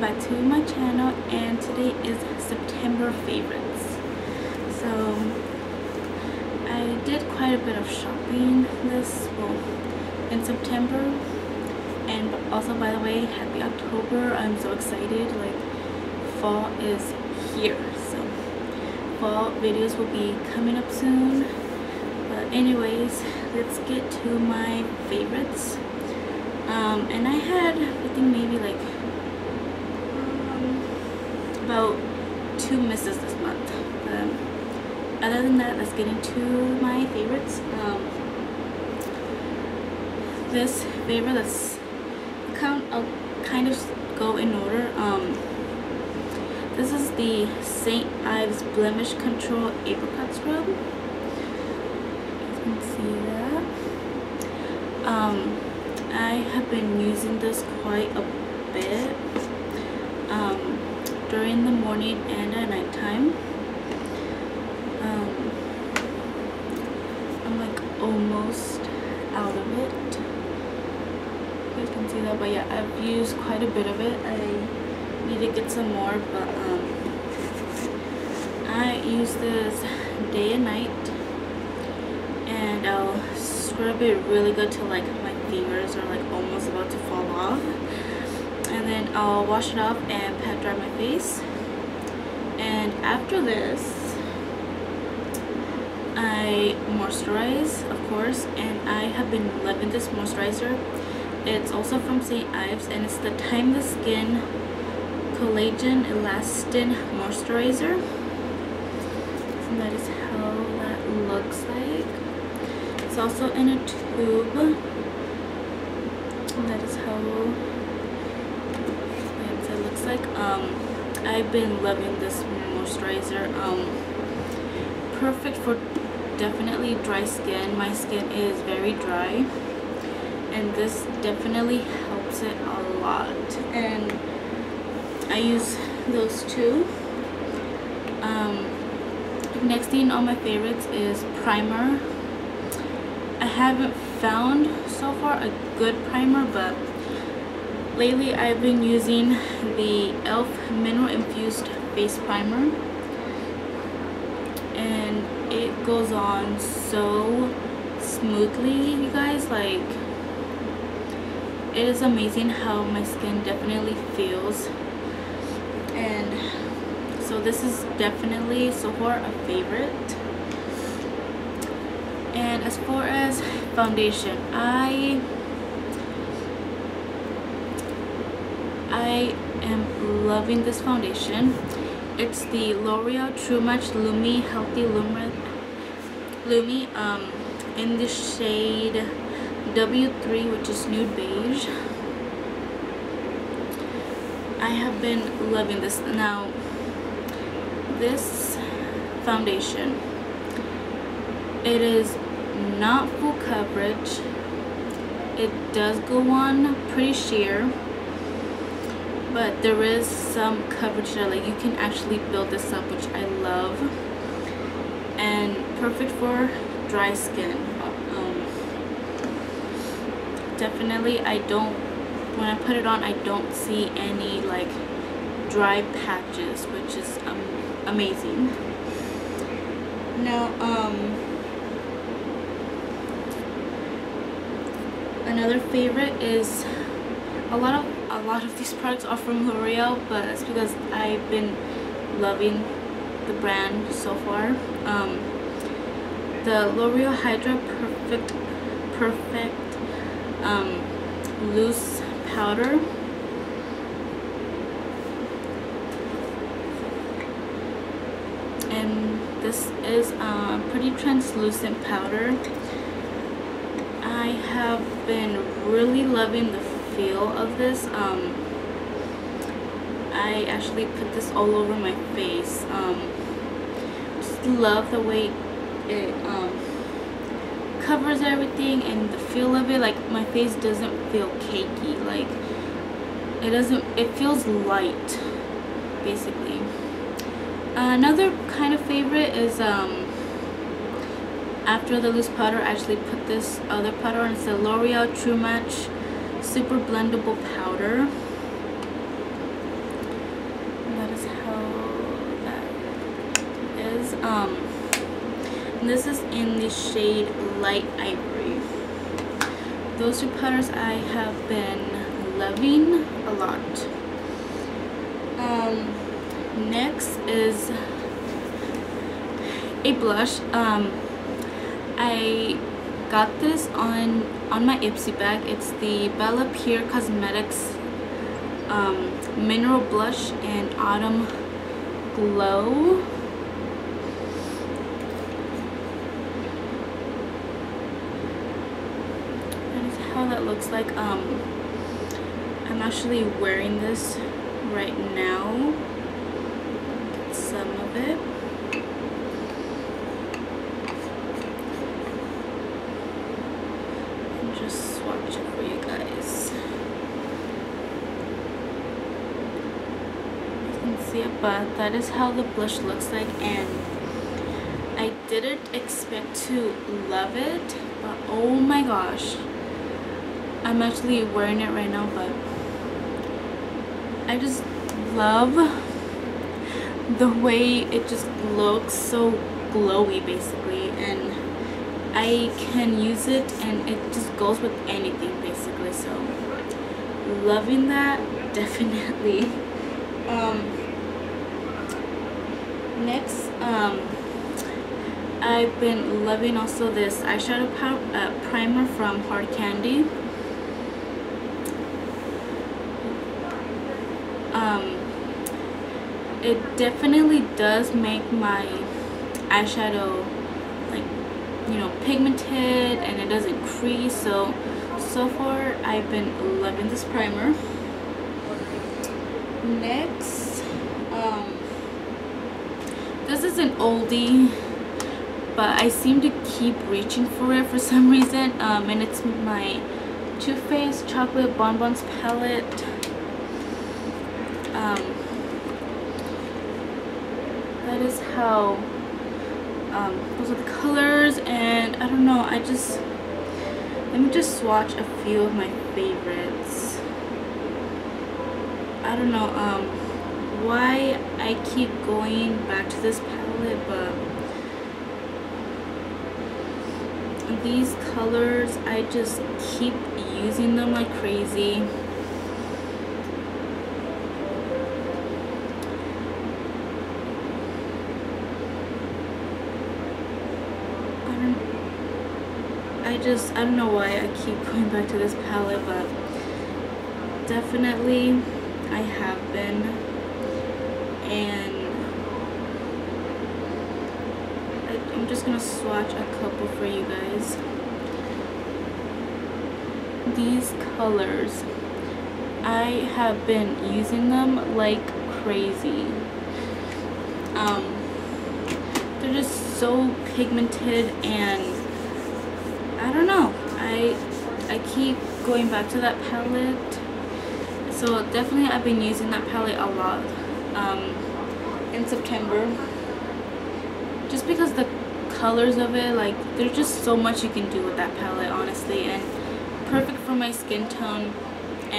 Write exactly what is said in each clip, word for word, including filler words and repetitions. welcome back to my channel, and today is September favorites. So I did quite a bit of shopping this well, in September, and also, by the way, happy October. I'm so excited, like fall is here, so fall videos will be coming up soon. But anyways, let's get to my favorites. Um, and I had, I think, maybe like um, about two misses this month. But other than that, let's get into my favorites. Um, this favorite, let's count, I'll kind of go in order. Um, this is the Saint Ives Blemish Control Apricot Scrub. You can see that. Um, I have been using this quite a bit um, during the morning and at nighttime. Um, I'm like almost out of it. You guys can see that, but yeah, I've used quite a bit of it. I need to get some more, but um, I use this day and night, and I'll scrub it really good till like my fingers are like almost about to fall off, and then I'll wash it off and pat dry my face. And after this, I moisturize, of course, and I have been loving this moisturizer. It's also from Saint Ives, and it's the Timeless Skin Collagen Elastin Moisturizer, and that is how that looks like. It's also in a tube. That is how it looks like. um I've been loving this moisturizer. Um perfect for definitely dry skin. My skin is very dry, and this definitely helps it a lot. And I use those two. Um next thing on my favorites is primer. I haven't found so far a good primer, but lately I've been using the e l f mineral infused face primer, and it goes on so smoothly, you guys. Like, it is amazing how my skin definitely feels. And so this is definitely so far a favorite. And as far as foundation, I I am loving this foundation. It's the L'Oreal True Match Lumi Healthy Lumi um, in the shade W three, which is nude beige. I have been loving this. Now, this foundation, it is not full coverage. It does go on pretty sheer, but there is some coverage that, like, you can actually build this up, which I love. And perfect for dry skin. Um, definitely, I don't, when I put it on, I don't see any like dry patches, which is um, amazing. Now, um another favorite is a lot of a lot of these products are from L'Oreal, but that's because I've been loving the brand so far. Um, the L'Oreal Hydra Perfect Perfect um, Loose Powder. And this is a pretty translucent powder. I have been really loving the feel of this. Um, I actually put this all over my face. Um, just love the way it um, covers everything, and the feel of it. Like, my face doesn't feel cakey. Like, it doesn't. It feels light, basically. Another kind of favorite is um. After the loose powder, I actually put this other powder on. It's the L'Oreal True Match Super Blendable Powder. is um this is in the shade Light Ivory. Those two powders I have been loving a lot. Um next is a blush. um I got this on on my Ipsy bag. It's the Bella Pierre Cosmetics um mineral blush and autumn glow. That's how that looks like. um I'm actually wearing this right now. Get some of it. Just swatch it for you guys. You can see it, but that is how the blush looks like, and I didn't expect to love it, but oh my gosh, I'm actually wearing it right now, but I just love the way it just looks so glowy basically, and I can use it and it just goes with anything basically, so loving that definitely. Um, next, um, I've been loving also this eyeshadow uh, primer from Hard Candy. Um, it definitely does make my eyeshadow, you know, pigmented, and it doesn't crease, so so far I've been loving this primer. Next, um this is an oldie, but I seem to keep reaching for it for some reason, um and it's my Too Faced Chocolate Bonbons palette. Um that is how Um, those are the colors, and I don't know, I just let me just swatch a few of my favorites. I don't know um, why I keep going back to this palette, but these colors, I just keep using them like crazy. Just, I don't know why I keep going back to this palette, but definitely I have been, and I, I'm just gonna swatch a couple for you guys. These colors, I have been using them like crazy. Um, they're just so pigmented, and I don't know, I I keep going back to that palette, so definitely I've been using that palette a lot um, in September, just because the colors of it, like, there's just so much you can do with that palette honestly, and perfect for my skin tone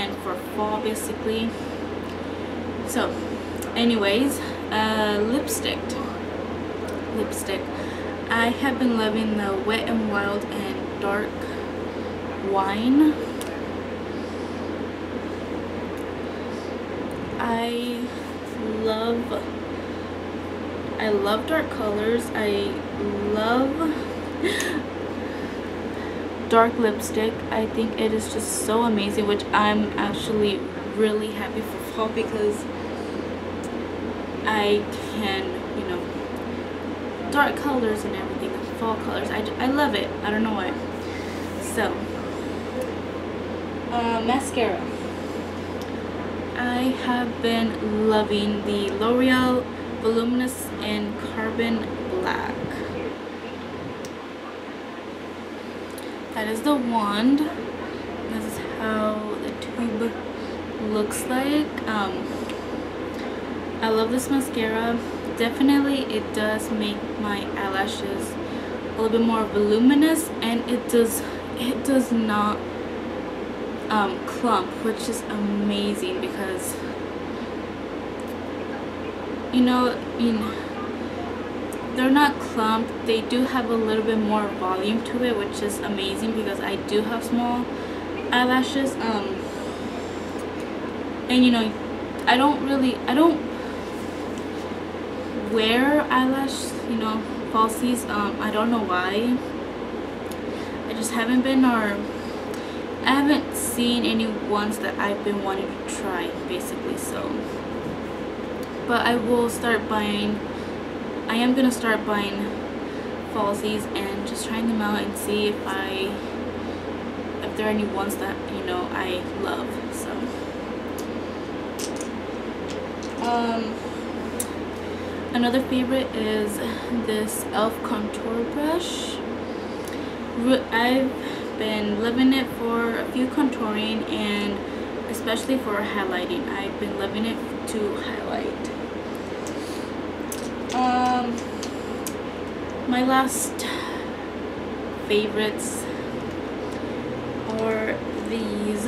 and for fall basically. So anyways, uh, lipstick lipstick I have been loving the Wet n Wild and Dark Wine. I love, I love dark colors. I love dark lipstick. I think it is just so amazing, which I'm actually really happy for fall, because I can, you know, dark colors and everything, fall colors, I, I love it, I don't know why. So uh, mascara, I have been loving the L'Oreal Voluminous and Carbon Black. That is the wand. This is how the tube looks like. um, I love this mascara. Definitely it does make my eyelashes a little bit more voluminous, and it does it does not um, clump, which is amazing, because you know, you know they're not clumped. They do have a little bit more volume to it, which is amazing because I do have small eyelashes. Um, and you know, I don't really, I don't wear eyelash, you know, falsies. Um, I don't know why. I just haven't been, or I haven't seen any ones that I've been wanting to try, basically. So, but I will start buying. I am gonna start buying falsies and just trying them out and see if I if there are any ones that, you know, I love. So um another favorite is this e l f contour brush. I've been loving it for a few contouring and especially for highlighting. I've been loving it to highlight. Um, my last favorites are these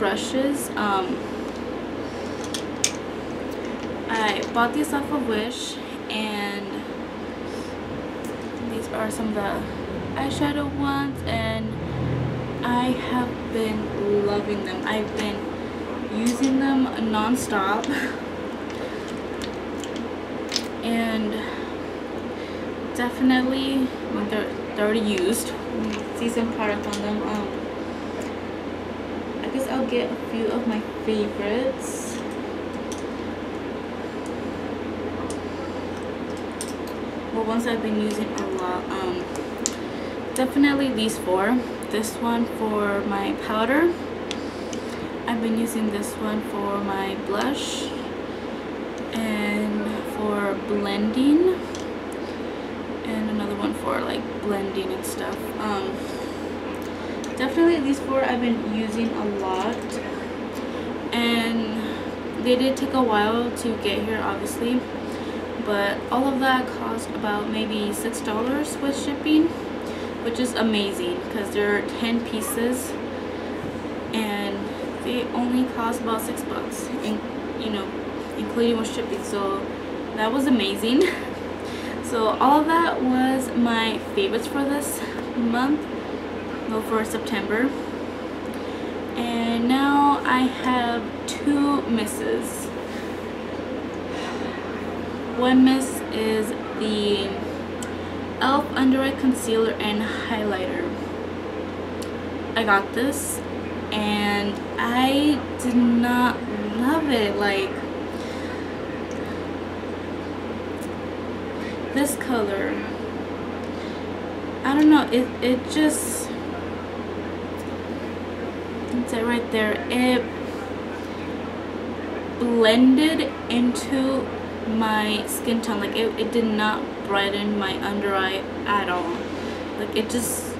brushes. Um, I bought these off of Wish, and these are some of the eyeshadow ones, and I have been loving them. I've been using them non-stop. And definitely when they're, they're already used, see some product on them. Um, I guess I'll get a few of my favorites. Well, ones I've been using a lot. Um, definitely these four. This one for my powder. I've been using this one for my blush. Blending, and another one for like blending and stuff. Um, definitely these four I've been using a lot, and they did take a while to get here, obviously, but all of that cost about maybe six dollars with shipping, which is amazing because there are ten pieces and they only cost about six bucks, and you know, including with shipping. So that was amazing. So all of that was my favorites for this month, well, for September. And now I have two misses. One miss is the e l f under eye concealer and highlighter. I got this and I did not love it. Like, this color, I don't know, it, it just, it's it right there, it blended into my skin tone. Like it, it did not brighten my under eye at all. Like it just,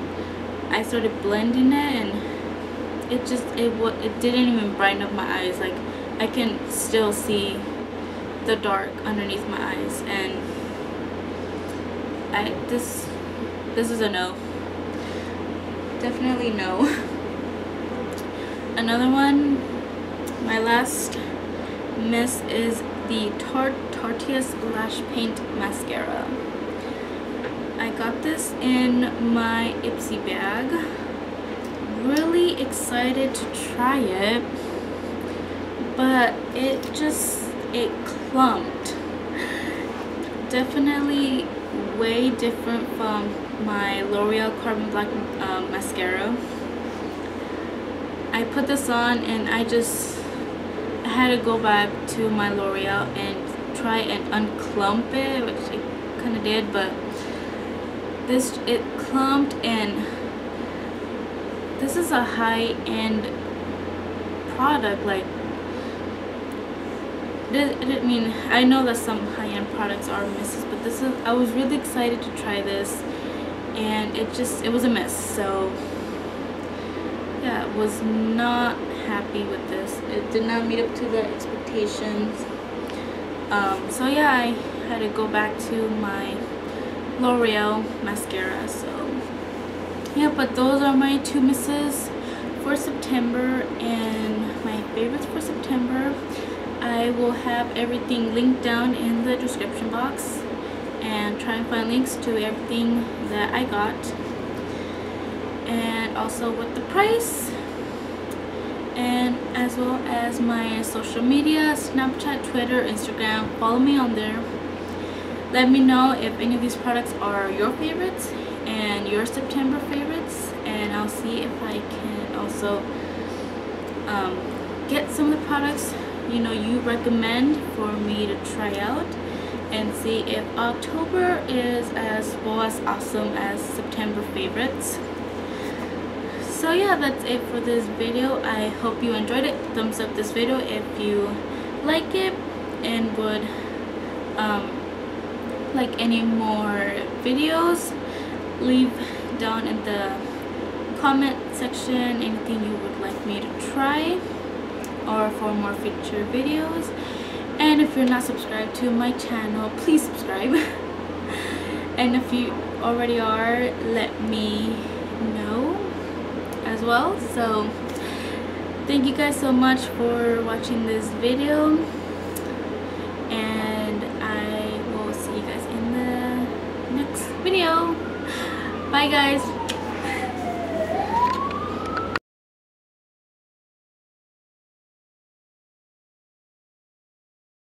I started blending it and it just, it, it didn't even brighten up my eyes. Like I can still see the dark underneath my eyes, and I, this this is a no, definitely no. Another one, my last miss, is the Tarte T R S Lash Paint mascara. I got this in my Ipsy bag. Really excited to try it, but it just, it clumped. Definitely way different from my L'Oreal Carbon Black um, mascara. I put this on and I just I had to go back to my L'Oreal and try and unclump it, which I kind of did, but this, it clumped. And this is a high-end product. Like, I mean, I know that some high-end products are misses, but this is, I was really excited to try this and it just, it was a miss. So yeah, was not happy with this. It did not meet up to the expectations. Um, so yeah, I had to go back to my L'Oreal mascara. So yeah, but those are my two misses for September and my favorites for September. I will have everything linked down in the description box and try and find links to everything that I got and also with the price, and as well as my social media, Snapchat, Twitter, Instagram. Follow me on there. Let me know if any of these products are your favorites and your September favorites, and I'll see if I can also um, get some of the products you know you recommend for me to try out and see if October is as well as awesome as September favorites. So yeah, that's it for this video. I hope you enjoyed it. Thumbs up this video if you like it and would um, like any more videos. Leave down in the comment section anything you would like me to try or for more future videos. And if you're not subscribed to my channel, please subscribe. And if you already are, let me know as well. So thank you guys so much for watching this video, and I will see you guys in the next video. Bye guys.